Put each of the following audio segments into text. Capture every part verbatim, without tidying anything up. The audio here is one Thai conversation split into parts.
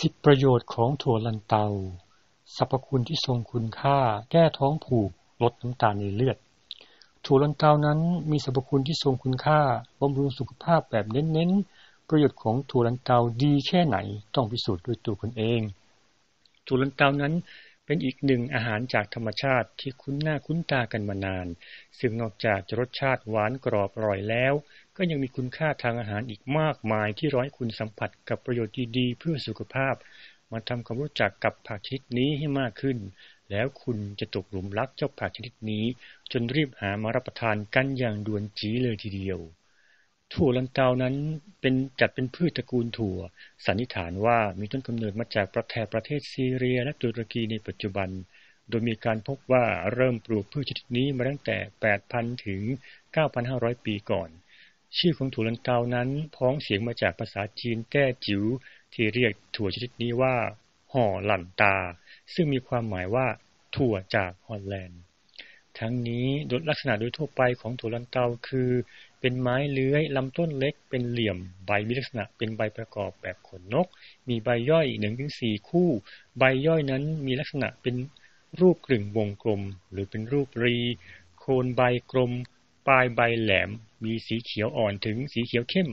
สิบประโยชน์ของถั่วลันเตาสรรพคุณที่ทรงคุณค่าแก้ท้องผูกลดน้ำตาลในเลือดถั่วลันเตานั้นมีสรรพคุณที่ทรงคุณค่าบำรุงสุขภาพแบบเน้นๆประโยชน์ของถั่วลันเตาดีแค่ไหนต้องพิสูจน์ด้วยตัวคุณเองถั่วลันเตานั้นเป็นอีกหนึ่งอาหารจากธรรมชาติที่คุ้นหน้าคุ้นตากันมานานซึ่งนอกจากจะรสชาติหวานกรอบอร่อยแล้วก็ยังมีคุณค่าทางอาหารอีกมากมายที่ร้อยคุณสัมผัสกับประโยชน์ดีๆเพื่อสุขภาพมาทำความรู้จักกับผักชนิดนี้ให้มากขึ้นแล้วคุณจะตกหลุมรักเจ้าผักชนิดนี้จนรีบหามารับประทานกันอย่างด่วนจี๋เลยทีเดียวถั่วลันเตานั้นเป็นจัดเป็นพืชตระกูลถั่วสันนิษฐานว่ามีต้นกำเนิดมาจากประเทศประเทศซีเรียและตุรกีในปัจจุบันโดยมีการพบว่าเริ่มปลูกพืชชนิดนี้มาตั้งแต่ แปดพัน ถึง เก้าพันห้าร้อย ปีก่อนชื่อของถั่วลันเตานั้นพ้องเสียงมาจากภาษาจีนแต้จิ๋วที่เรียกถั่วชนิดนี้ว่าห่อหลั่นตาซึ่งมีความหมายว่าถั่วจากฮอลแลนด์ทั้งนี้โดยลักษณะโดยทั่วไปของถั่วลันเตาคือเป็นไม้เลื้อยลำต้นเล็กเป็นเหลี่ยมใบมีลักษณะเป็นใบประกอบแบบขนนกมีใบย่อย หนึ่งถึงสี่ คู่ใบย่อยนั้นมีลักษณะเป็นรูปกลึงวงกลมหรือเป็นรูปรีโคนใบกลมปลายใบแหลมมีสีเขียวอ่อนถึงสีเขียวเข้ม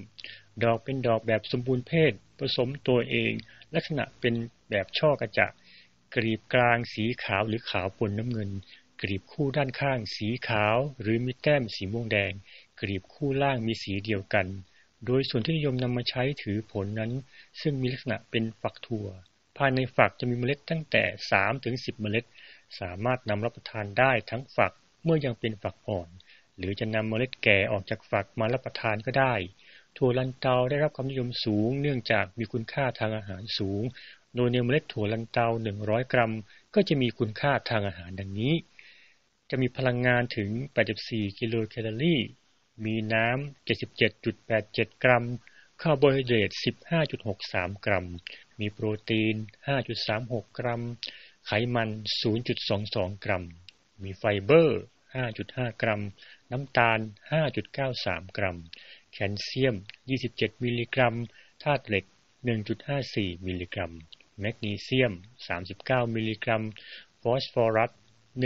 ดอกเป็นดอกแบบสมบูรณ์เพศผสมตัวเองลักษณะเป็นแบบช่อกระจาดกลีบกลางสีขาวหรือขาวปนน้ำเงินกลีบคู่ด้านข้างสีขาวหรือมีแต้มสีม่วงแดงกลีบคู่ล่างมีสีเดียวกันโดยส่วนที่นิยมนำมาใช้ถือผลนั้นซึ่งมีลักษณะเป็นฝักถั่วภายในฝักจะมีเมล็ดตั้งแต่ สามถึงสิบ เมล็ดสามารถนำรับประทานได้ทั้งฝักเมื่อยังเป็นฝักอ่อนหรือจะนำเมล็ดแก่ออกจากฝักมารับประทานก็ได้ถั่วลันเตาได้รับความนิยมสูงเนื่องจากมีคุณค่าทางอาหารสูงโดยในเมล็ดถั่วลันเตาหนึ่งร้อยกรัมก็จะมีคุณค่าทางอาหารดังนี้จะมีพลังงานถึงแปดสิบสี่กิโลแคลอรี่มีน้ำ เจ็ดสิบเจ็ดจุดแปดเจ็ด กรัมคาร์โบไฮเดรต สิบห้าจุดหกสาม กรัมมีโปรตีน ห้าจุดสามหก กรัมไขมัน ศูนย์จุดสองสอง กรัมมีไฟเบอร์ ห้าจุดห้า กรัมน้ำตาล ห้าจุดเก้าสาม กรัมแคลเซียม ยี่สิบเจ็ด มิลลิกรัมธาตุเหล็ก หนึ่งจุดห้าสี่ มิลลิกรัมแมกนีเซียม สามสิบเก้า มิลลิกรัมฟอสฟอรัส ห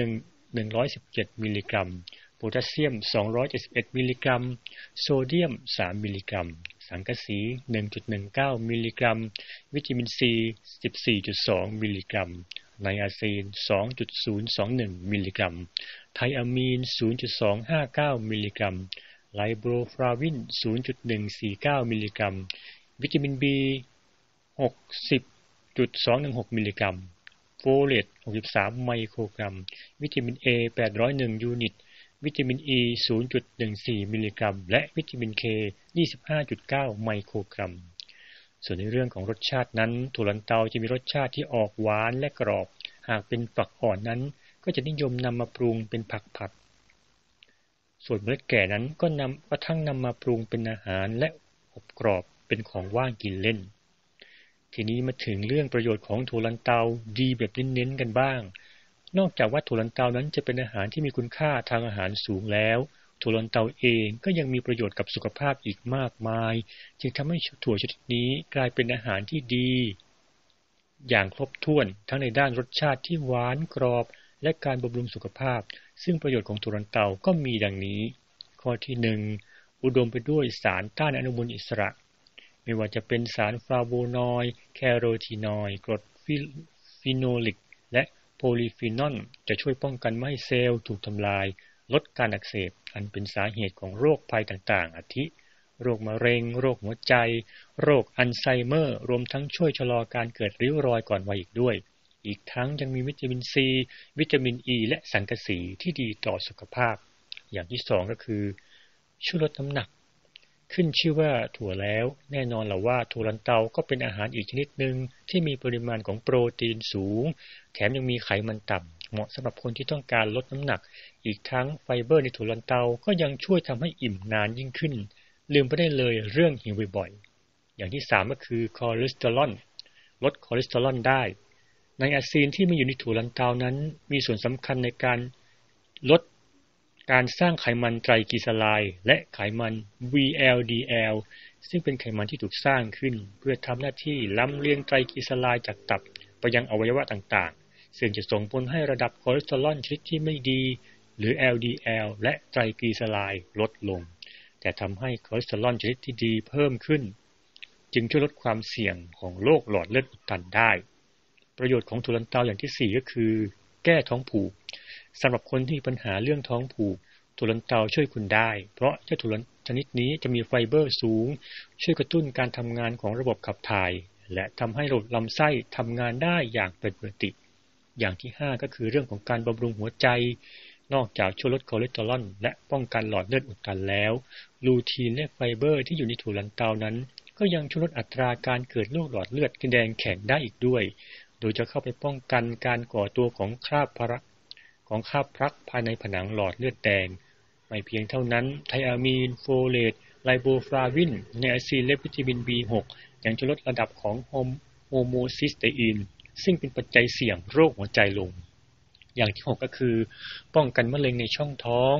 นึ่งร้อยสิบเจ็ด มิลลิกรัมโพแทสเซียม สองร้อยเจ็ดสิบเอ็ด มิลลิกรัมโซเดียม สาม มิลลิกรัมสังกะสี หนึ่งจุดหนึ่งเก้า มิลลิกรัมวิตามินซี สิบสี่จุดสอง มิลลิกรัมไนอาซีน สองจุดศูนย์สองหนึ่ง มิลลิกรัมไทอะมีน ศูนย์จุดสองห้าเก้า มิลลิกรัมไลโบฟลาวิน ศูนย์จุดหนึ่งสี่เก้า มิลลิกรัมวิตามิน B หกสิบจุดสองหนึ่งหก มิลลิกรัมโฟเลต หกสิบสาม ไมโครกรัมวิตามิน A แปดร้อยเอ็ด ยูนิตวิตามิน E ศูนย์จุดหนึ่งสี่ มิลลิกรัมและวิตามิน K ยี่สิบห้าจุดเก้า ไมโครกรัมส่วนในเรื่องของรสชาตินั้นถั่วลันเตาจะมีรสชาติที่ออกหวานและกรอบหากเป็นฝักอ่อนนั้นก็จะนิยมนำมาปรุงเป็นผักผัดส่วนเมล็ดแก่นั้นก็นำกระทั่งนำมาปรุงเป็นอาหารและอบกรอบเป็นของว่างกินเล่นทีนี้มาถึงเรื่องประโยชน์ของถั่วลันเตาดีแบบเน้นๆกันบ้างนอกจากว่าถั่วลันเตานั้นจะเป็นอาหารที่มีคุณค่าทางอาหารสูงแล้วถั่วลันเตาเองก็ยังมีประโยชน์กับสุขภาพอีกมากมายจึงทำให้ถั่วชนิดนี้กลายเป็นอาหารที่ดีอย่างครบถ้วนทั้งในด้านรสชาติที่หวานกรอบและการบำรุงสุขภาพซึ่งประโยชน์ของถั่วลันเตาก็มีดังนี้ข้อที่หนึ่งอุดมไปด้วยสารต้านอนุมูลอิสระไม่ว่าจะเป็นสารฟลาโวนอยด์แคโรทีนอยด์กรดฟีโนลิกและโพลีฟีนอลจะช่วยป้องกันไม่ให้เซลล์ถูกทำลายลดการอักเสบอันเป็นสาเหตุของโรคภัยต่างๆอาทิโรคมะเร็งโรคหัวใจโรคอัลไซเมอร์รวมทั้งช่วยชะลอการเกิดริ้วรอยก่อนวัยอีกด้วยอีกทั้งยังมีวิตามินซีวิตามินอีและสังกะสีที่ดีต่อสุขภาพอย่างที่สองก็คือช่วยลดน้ำหนักขึ้นชื่อว่าถั่วแล้วแน่นอนแหละว่าถั่วลันเตาก็เป็นอาหารอีกชนิดหนึ่งที่มีปริมาณของโปรตีนสูงแถมยังมีไขมันต่ำเหมาะสำหรับคนที่ต้องการลดน้ำหนักอีกทั้งไฟเบอร์ในถั่วลันเตาก็ยังช่วยทำให้อิ่มนานยิ่งขึ้นลืมไปได้เลยเรื่องหิวบ่อยๆอย่างที่สามก็คือคอเลสเตอรอลลดคอเลสเตอรอลได้ไนอาซีนที่มีอยู่ในถั่วลันเตานั้นมีส่วนสำคัญในการลด การสร้างไขมันไตรกลีเซอไรด์และไขมัน วี แอล ดี แอล ซึ่งเป็นไขมันที่ถูกสร้างขึ้นเพื่อทำหน้าที่ลำเลียงไตรกลีเซอไรด์จากตับไปยังอวัยวะต่างๆซึ่งจะส่งผลให้ระดับคอเลสเตอรอลชนิดที่ไม่ดีหรือ แอล ดี แอล และไตรกลีเซอไรด์ลดลงแต่ทำให้คอเลสเตอรอลชนิดที่ดีเพิ่มขึ้นจึงช่วยลดความเสี่ยงของโรคหลอดเลือดอุดตันได้ประโยชน์ของถั่วลันเตาอย่างที่สี่ก็คือแก้ท้องผูกสำหรับคนที่มีปัญหาเรื่องท้องผูกถั่วลันเตาช่วยคุณได้เพราะเจ้าถั่วลันชนิดนี้จะมีไฟเบอร์สูงช่วยกระตุ้นการทำงานของระบบขับถ่ายและทำให้ระบบลำไส้ทำงานได้อย่างเป็นปกติอย่างที่ห้าก็คือเรื่องของการบำรุงหัวใจนอกจากช่วยลดคอเลสเตอรอลและป้องกันหลอดเลือดอุดตันแล้วลูทีนและไฟเบอร์ที่อยู่ในถั่วลันเตานั้นก็ยังช่วยลดอัตราการเกิดโรคหลอดเลือดแดงแข็งได้อีกด้วยโดยจะเข้าไปป้องกันการก่อตัวของคราบพรักของคราบพรักภายในผนังหลอดเลือดแดงไม่เพียงเท่านั้นไทอะมีนโฟเลตไลโบฟลาวินไนอาซินและวิตามิน บี หก ยังจะลดระดับของโฮโมซิสเตอินซึ่งเป็นปัจจัยเสี่ยงโรคหัวใจลงอย่างที่หกก็คือป้องกันมะเร็งในช่องท้อง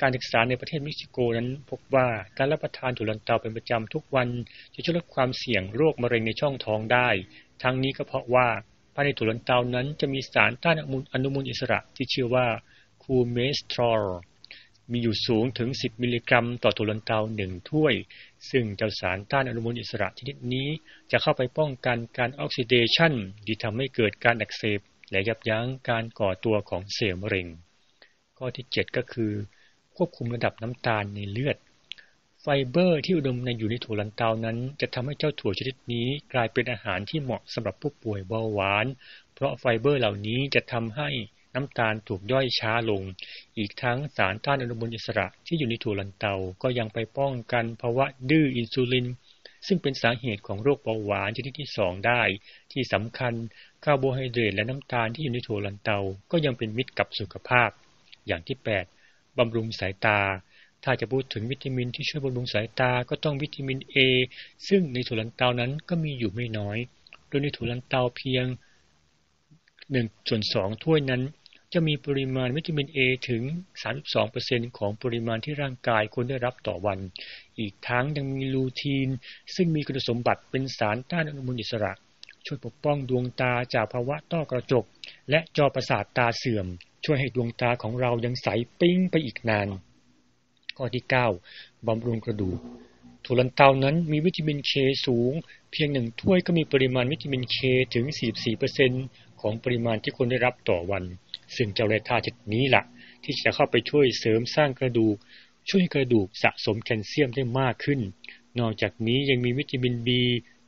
การศึกษาในประเทศเม็กซิโกนั้นพบว่าการรับประทานถั่วลันเตาเป็นประจำทุกวันจะช่วยลดความเสี่ยงโรคมะเร็งในช่องท้องได้ทั้งนี้ก็เพราะว่าภายในถั่วลันเตานั้นจะมีสารต้านอนุมูลอิสระที่ชื่อว่าคูเมสตรอลมีอยู่สูงถึงสิบมิลลิกรัมต่อถั่วลันเตาหนึ่งถ้วยซึ่งเจ้าสารต้านอนุมูลอิสระชนิดนี้จะเข้าไปป้องกันการออกซิเดชันที่ทำให้เกิดการอักเสบและยับยั้งการก่อตัวของเซลล์มะเร็งข้อที่เจ็ดก็คือควบคุมระดับน้ำตาลในเลือดไฟเบอร์ที่อุดมในอยู่ในถั่วลันเตานั้นจะทำให้เจ้าถั่วชนิดนี้กลายเป็นอาหารที่เหมาะสำหรับผู้ป่วยเบาหวานเพราะไฟเบอร์เหล่านี้จะทำให้น้ำตาลถูกย่อยช้าลงอีกทั้งสารต้านอนุมูลอิสระที่อยู่ในถั่วลันเตาก็ยังไปป้องกันภาวะดื้ออินซูลินซึ่งเป็นสาเหตุของโรคเบาหวานชนิดที่สองได้ที่สำคัญคาร์โบไฮเดรตและน้ำตาลที่อยู่ในถั่วลันเตาก็ยังเป็นมิตรกับสุขภาพอย่างที่แปดบำรุงสายตาถ้าจะพูดถึงวิตามินที่ช่วยบำรุงสายตาก็ต้องวิตามิน A ซึ่งในถั่วลันเตานั้นก็มีอยู่ไม่น้อยโดยในถั่วลันเตาเพียง หนึ่งส่วนสอง ถ้วยนั้นจะมีปริมาณวิตามิน A ถึง สามสิบสองเปอร์เซ็นต์ ของปริมาณที่ร่างกายควรได้รับต่อวันอีกทั้งยังมีลูทีนซึ่งมีคุณสมบัติเป็นสารต้านอนุมูลอิสระช่วยปกป้องดวงตาจากภาวะต้อกระจกและจอประสาทตาเสื่อมช่วยให้ดวงตาของเรายังใสปิ้งไปอีกนานข้อที่เก้าบำรุงกระดูกถั่วลันเตานั้นมีวิตามิน K สูงเพียงหนึ่งถ้วยก็มีปริมาณวิตามิน K ถึง สี่สิบสี่เปอร์เซ็นต์ ของปริมาณที่ควรได้รับต่อวันซึ่งเจ้าแร่ธาตุชนิดนี้ล่ะที่จะเข้าไปช่วยเสริมสร้างกระดูกช่วยกระดูกสะสมแคลเซียมได้มากขึ้นนอกจากนี้ยังมีวิตามิน B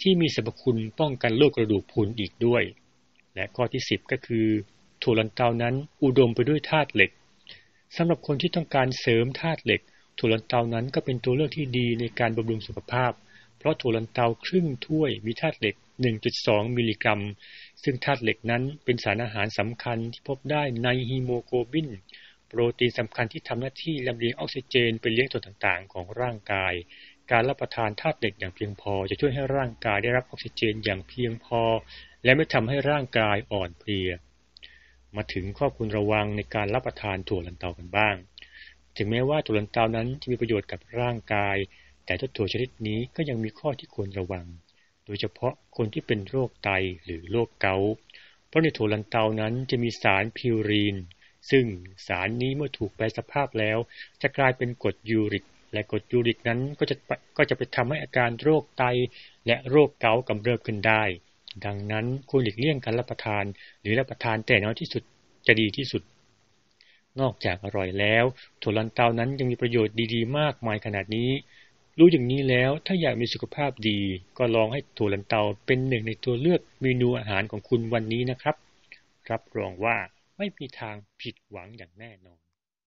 ที่มีสรรพคุณป้องกันโรคกระดูกพรุนอีกด้วยและข้อที่สิบก็คือถั่วลันเตานั้นอุดมไปด้วยธาตุเหล็กสำหรับคนที่ต้องการเสริมธาตุเหล็กถั่วลันเตานั้นก็เป็นตัวเลือกที่ดีในการบำรุงสุขภาพเพราะถั่วลันเตาครึ่งถ้วยมีธาตุเหล็ก หนึ่งจุดสอง มิลลิกรัมซึ่งธาตุเหล็กนั้นเป็นสารอาหารสำคัญที่พบได้ในฮีโมโกลบินโปรตีนสำคัญที่ทำหน้าที่ลำเลียงออกซิเจนไปเลี้ยงส่วนต่างๆของร่างกายการรับประทานธาตุเหล็กอย่างเพียงพอจะช่วยให้ร่างกายได้รับออกซิเจนอย่างเพียงพอและไม่ทำให้ร่างกายอ่อนเพลียมาถึงข้อควรระวังในการรับประทานถั่วลันเตากันบ้างถึงแม้ว่าถั่วลันเตานั้นจะมีประโยชน์กับร่างกายแต่ถั่วชนิดนี้ก็ยังมีข้อที่ควรระวังโดยเฉพาะคนที่เป็นโรคไตหรือโรคเกาต์เพราะในถั่วลันเตานั้นจะมีสารพิวรีนซึ่งสารนี้เมื่อถูกแปรสภาพแล้วจะกลายเป็นกรดยูริกและกรดยูริกนั้นก็จะก็จะไปทำให้อาการโรคไตและโรคเกาต์กำเริบขึ้นได้ดังนั้นควรหลีกเลี่ยงการรับประทานหรือรับประทานแต่น้อยที่สุดจะดีที่สุดนอกจากอร่อยแล้วถั่วลันเตานั้นยังมีประโยชน์ดีๆมากมายขนาดนี้รู้อย่างนี้แล้วถ้าอยากมีสุขภาพดีก็ลองให้ถั่วลันเตาเป็นหนึ่งในตัวเลือกเมนูอาหารของคุณวันนี้นะครับรับรองว่าไม่มีทางผิดหวังอย่างแน่นอน